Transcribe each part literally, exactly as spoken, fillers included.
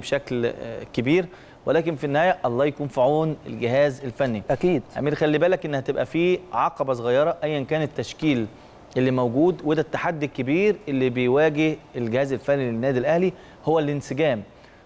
بشكل كبير، ولكن في النهايه الله يكون في عون الجهاز الفني. اكيد امير، خلي بالك ان هتبقى فيه عقبه صغيره ايا كان التشكيل اللي موجود، وده التحدي الكبير اللي بيواجه الجهاز الفني للنادي الاهلي، هو الانسجام،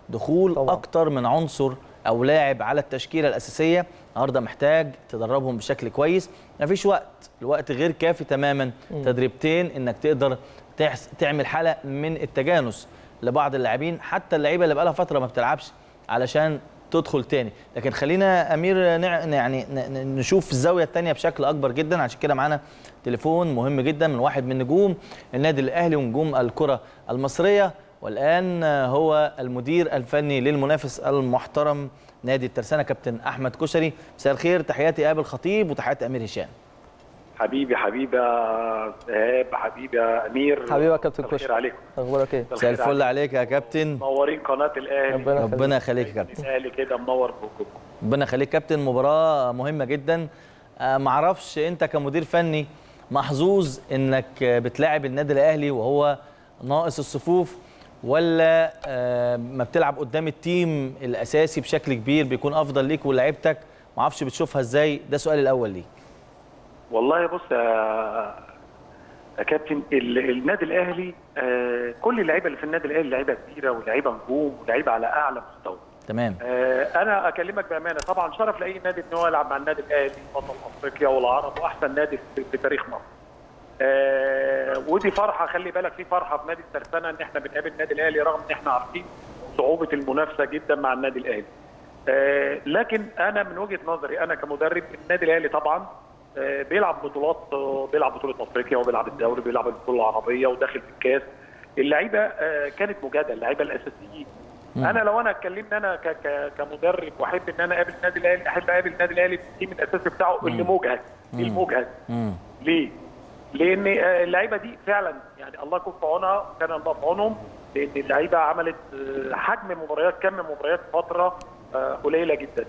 دخول طبعا اكتر من عنصر او لاعب على التشكيله الاساسيه. النهارده محتاج تدربهم بشكل كويس، مفيش وقت، الوقت غير كافي تماما، م. تدريبتين انك تقدر تحس... تعمل حاله من التجانس لبعض اللاعبين، حتى اللعيبه اللي بقالها فتره ما بتلعبش علشان تدخل تاني. لكن خلينا امير نع... يعني نشوف الزاويه الثانيه بشكل اكبر جدا، عشان كده معانا تليفون مهم جدا من واحد من نجوم النادي الاهلي ونجوم الكره المصريه، والان هو المدير الفني للمنافس المحترم نادي الترسانه كابتن احمد كشري. مساء الخير، تحياتي ايهاب الخطيب وتحيات امير هشام. حبيبي حبيبي ايهاب، حبيبي امير، حبيبي يا كابتن كشري، عليكم اخبارك ايه؟ مساء الفل عليك يا كابتن، منورين قناه الاهلي. ربنا يخليك يا كابتن، الاهلي كده منور بوجودكم. ربنا يخليك كابتن، مباراه مهمه جدا. معرفش انت كمدير فني محظوظ انك بتلاعب النادي الاهلي وهو ناقص الصفوف، ولا ما بتلعب قدام التيم الاساسي بشكل كبير بيكون افضل ليك ولاعيبتك؟ معرفش بتشوفها ازاي، ده سؤالي الاول ليك. والله بص يا كابتن، النادي الاهلي كل اللعيبه اللي في النادي الاهلي لعيبه كبيره ولعيبه نجوم ولعيبه على اعلى مستوى. تمام. انا اكلمك بامانه، طبعا شرف لاي نادي ان هو يلعب مع النادي الاهلي بطل افريقيا والعرب واحسن نادي في تاريخ مصر. ودي فرحه، خلي بالك في فرحه في نادي الترسانه ان احنا بنقابل النادي الاهلي، رغم ان احنا عارفين صعوبه المنافسه جدا مع النادي الاهلي. لكن انا من وجهه نظري انا كمدرب، النادي الاهلي طبعا بيلعب بطولات، بيلعب بطوله افريقيا وبيلعب الدوري، بيلعب البطوله العربيه وداخل في الكاس. اللعيبه كانت مجهده، اللعيبه الاساسيين. انا لو انا اتكلمت انا كمدرب واحب ان انا اقابل النادي الاهلي، احب اقابل النادي الاهلي بالتيم الاساسي بتاعه اللي مجهد. المجهد ليه؟ لان اللعيبه دي فعلا يعني الله يكون في عونها، كان الله في عونهم، لان اللعيبه عملت حجم مباريات، كم مباريات فتره قليله جدا.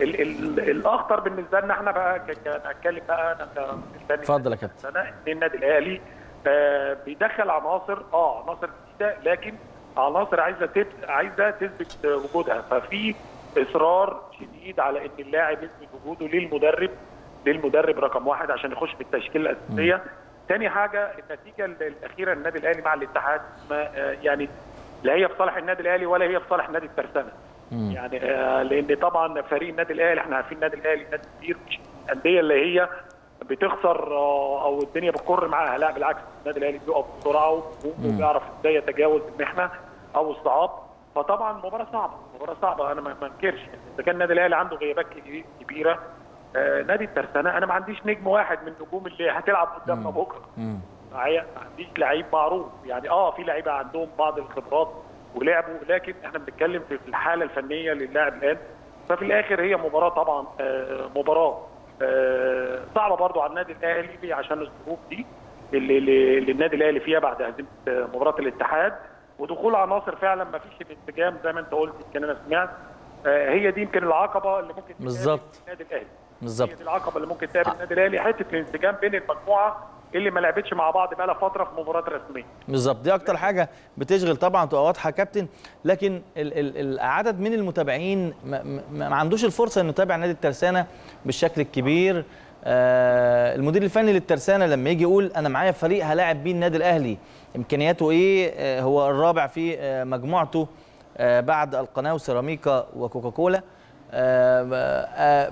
ال ال الاخطر بالنسبه لنا احنا بقى، هنتكلم بقى انا كمدير. اتفضل يا كابتن. النادي الاهلي آه بيدخل عناصر اه عناصر جديده، لكن عناصر عايزه عايزه تثبت وجودها، ففي اصرار شديد على ان اللاعب يثبت وجوده للمدرب للمدرب رقم واحد عشان يخش بالتشكيله الاساسيه. ثاني حاجه النتيجه الاخيره النادي الاهلي مع الاتحاد، ما يعني لا هي في صالح النادي الاهلي ولا هي في صالح نادي الترسانه. يعني لان طبعا فريق النادي الاهلي، احنا عارفين النادي الاهلي نادي كبير، مش الانديه اللي هي بتخسر او الدنيا بتكر معاها، لا بالعكس، النادي الاهلي بيقف بسرعه وبيعرف ازاي يتجاوز المحنه او الصعاب. فطبعا مباراه صعبه، مباراه صعبه، انا ما انكرش اذا كان النادي الاهلي عنده غيابات كبيره. آه نادي الترسانه انا ما عنديش نجم واحد من النجوم اللي هتلعب قدامنا بكره معايا، ما عنديش لعيب معروف يعني. اه في لعيبه عندهم بعض الخبرات ولعبوا، لكن احنا بنتكلم في الحاله الفنيه للاعب الان. ففي الاخر هي مباراه طبعا آه مباراه آه صعبه برضو على النادي الاهلي عشان الظروف دي اللي, اللي النادي الاهلي فيها بعد هزيمه مباراه الاتحاد ودخول عناصر فعلا ما فيش الانسجام زي ما انت قلت، يمكن انا سمعت. آه هي دي يمكن العقبه اللي ممكن تقابل النادي الاهلي بالظبط، هي دي العقبه اللي ممكن تقابل النادي الاهلي، حته الانسجام بين المجموعه اللي ما لعبتش مع بعض بقى لها فتره في مباراه رسميه. بالظبط، دي اكتر حاجه بتشغل طبعا، تبقى واضحه كابتن. لكن العدد من المتابعين ما, ما عندوش الفرصه انه يتابع نادي الترسانه بالشكل الكبير. آه المدير الفني للترسانه لما يجي يقول انا معايا فريق هلاعب بيه النادي الاهلي، امكانياته ايه؟ آه هو الرابع في آه مجموعته آه بعد القناه وسيراميكا وكوكاكولا.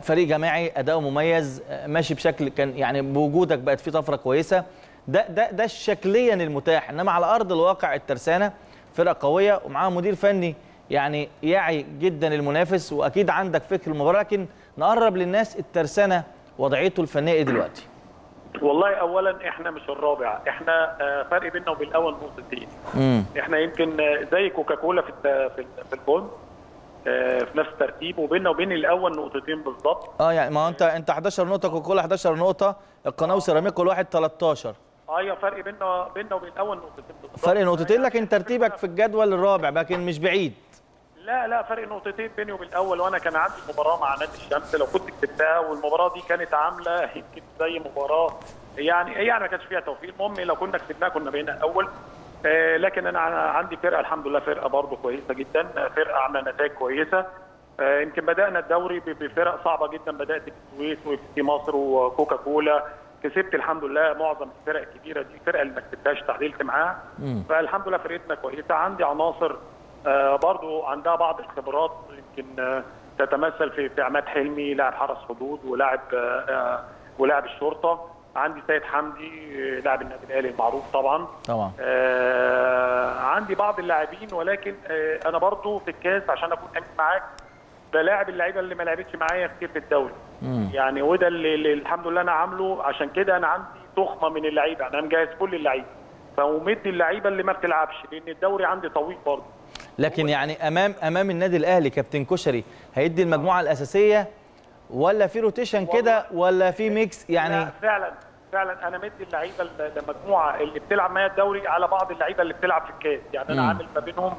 فريق جماعي، اداؤه مميز، ماشي بشكل كان يعني بوجودك بقت فيه طفره كويسه. ده ده ده شكليا المتاح، انما على ارض الواقع الترسانه فرقه قويه ومعاها مدير فني يعني يعي جدا المنافس، واكيد عندك فكر المباراه. لكن نقرب للناس الترسانه وضعيته الفنيه ايه دلوقتي؟ والله اولا احنا مش الرابع، احنا فرق بيننا وبين الاول نقطتين. احنا يمكن زي كوكاكولا في في الجون في نفس الترتيب، وبيننا وبين الاول نقطتين بالظبط. اه يعني ما انت انت احداشر نقطه، كوكولا احداشر نقطه، القناه وسيراميكا كل واحد تلتاشر. ايوه فرق بيننا بيننا وبين الاول نقطتين بالظبط، فرق نقطتين. لكن ترتيبك في الجدول الرابع، لكن مش بعيد. لا لا فرق نقطتين بيني وبين الاول، وانا كان عندي مباراه مع نادي الشمس لو كنت كسبتها، والمباراه دي كانت عامله يمكن زي مباراه يعني يعني ما كانش فيها توفيق. المهم لو كنا كسبناها كنا بقينا الاول، لكن انا عندي فرقه الحمد لله، فرقه برضه كويسه جدا، فرقه عامله نتائج كويسه. يمكن بدانا الدوري بفرق صعبه جدا، بدات بالسويس وفي مصر وكوكاكولا، كسبت الحمد لله معظم الفرق الكبيره دي. الفرقه اللي ما كسبتهاش تعادلت معاها، فالحمد لله فرقتنا كويسه. عندي عناصر برضه عندها بعض الخبرات، يمكن تتمثل في في عماد حلمي لاعب حرس حدود ولاعب ولاعب الشرطه. عندي سيد حمدي لاعب النادي الاهلي المعروف طبعا طبعا آه عندي بعض اللاعبين، ولكن آه انا برضو في الكاس عشان اكون امين معاك بلاعب اللعيبه اللي ما لعبتش معايا كتير في الدوري مم. يعني وده اللي, اللي الحمد لله انا عامله. عشان كده انا عندي تخمه من اللعيبه، انا مجهز كل اللعيبه فمدي اللعيبه اللي ما بتلعبش، لان الدوري عندي طويل برضو. لكن يعني امام امام النادي الاهلي كابتن كشري هيدي المجموعه الاساسيه، ولا في روتيشن كده، ولا في ميكس يعني؟ فعلا فعلا انا مدي اللعيبه المجموعه اللي بتلعب معايا الدوري على بعض اللعيبه اللي بتلعب في الكاس، يعني انا عامل ما بينهم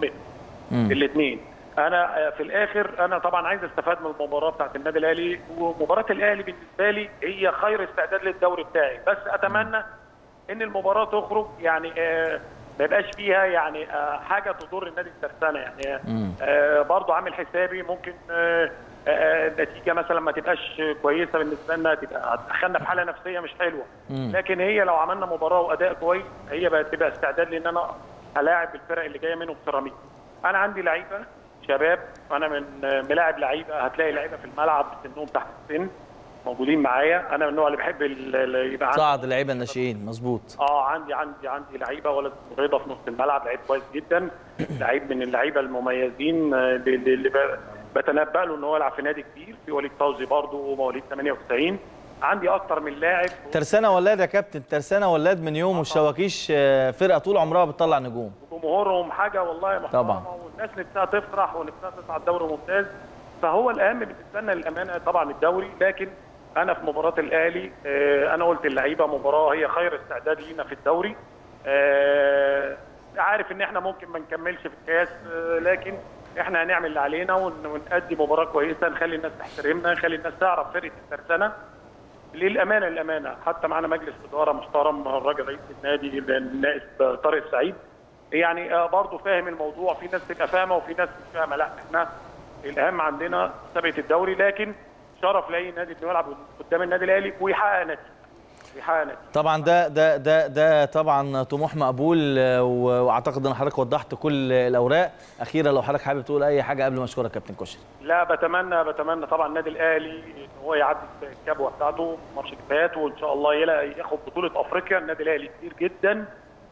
الاثنين. انا في الاخر انا طبعا عايز استفاد من المباراه بتاعه النادي الاهلي، ومباراه الاهلي بالنسبه لي هي خير استعداد للدوري بتاعي. بس اتمنى ان المباراه تخرج يعني آه ما يبقاش فيها يعني آه حاجه تضر النادي الترسانه، يعني آه برضه عامل حسابي ممكن آه النتيجه مثلا ما تبقاش كويسه بالنسبه لنا، تبقى دخلنا في حاله نفسيه مش حلوه. لكن هي لو عملنا مباراه واداء كويس هي بتبقى استعداد، لان انا هلاعب الفرق اللي جايه منهم سيراميكا. انا عندي لعيبه شباب، انا من ملاعب لعيبه، هتلاقي لعيبه في الملعب سنهم تحت السن موجودين معايا. انا من النوع اللي بحب يبقى عندي صعد لعيبه الناشئين. مظبوط. اه عندي عندي عندي لعيبه، ولد رضا في نص الملعب لعيب كويس جدا، لعيب من اللعيبه المميزين اللي بقى بتنبأ له ان هو يلعب في نادي كبير. في وليد فوزي برضه مواليد ثمانية وتسعين. عندي اكتر من لاعب. ترسانه ولاد يا كابتن، ترسانه ولاد من يوم والشواكيش فرقه طول عمرها بتطلع نجوم، وجمهورهم حاجه والله محترمه طبعا، والناس نفسها تفرح ونفسها تصعد دوري ممتاز. فهو الاهم بالنسبه لنا للامانه طبعا الدوري، لكن انا في مباراه الاهلي انا قلت اللعيبه مباراه هي خير استعداد لينا في الدوري. عارف ان احنا ممكن ما نكملش في الكاس، لكن احنا هنعمل اللي علينا ونأدي مباراه كويسه، نخلي الناس تحترمنا، نخلي الناس تعرف فرقه الترسانه. للامانه الامانه حتى معانا مجلس اداره محترم، الراجل رئيس النادي النائب طارق السعيد يعني برضه فاهم الموضوع. في ناس تبقى فاهمه وفي ناس مش فاهمه، لا احنا الاهم عندنا سابقه الدوري، لكن شرف لاي نادي انه يلعب قدام النادي الاهلي ويحقق نتيجه. طبعا ده ده ده ده طبعا طموح مقبول، واعتقد ان حضرتك وضحت كل الاوراق. اخيرا لو حضرتك حابب تقول اي حاجه قبل ما اشكرك كابتن كشري. لا بتمنى بتمنى طبعا النادي الاهلي ان هو يعدي الكبوه بتاعته ماتش الكبات، وان شاء الله ياخد بطوله افريقيا. النادي الاهلي كبير جدا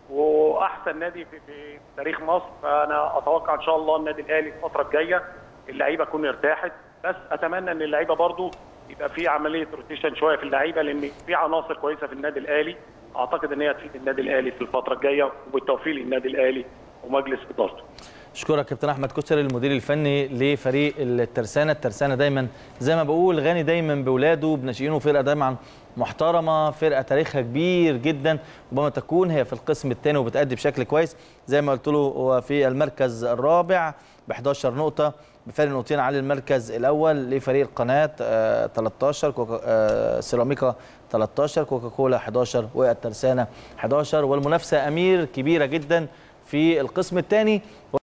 واحسن نادي في, في تاريخ مصر، فانا اتوقع ان شاء الله النادي الاهلي الفتره الجايه اللعيبه تكون ارتاحت. بس اتمنى ان اللعيبه برضو يبقى في عمليه روتيشن شويه في اللعيبه، لان في عناصر كويسه في النادي الاهلي اعتقد ان هي هتفيد النادي الاهلي في الفتره الجايه، وبالتوفيق للنادي الاهلي ومجلس ادارته. اشكرك كابتن احمد كشري المدير الفني لفريق الترسانه، الترسانه دايما زي ما بقول غني دايما باولاده بناشئينه، فرقه دايما محترمه، فرقه تاريخها كبير جدا، ربما تكون هي في القسم الثاني وبتأدي بشكل كويس زي ما قلت له في المركز الرابع ب إحدى عشرة نقطه، بفرق نقطتين عن المركز الاول لفريق القناه آه ثلاثة عشر، كوكا آه سيراميكا ثلاثة عشر، كوكاكولا إحدى عشر، والترسانه إحدى عشر، والمنافسه امير كبيره جدا في القسم الثاني.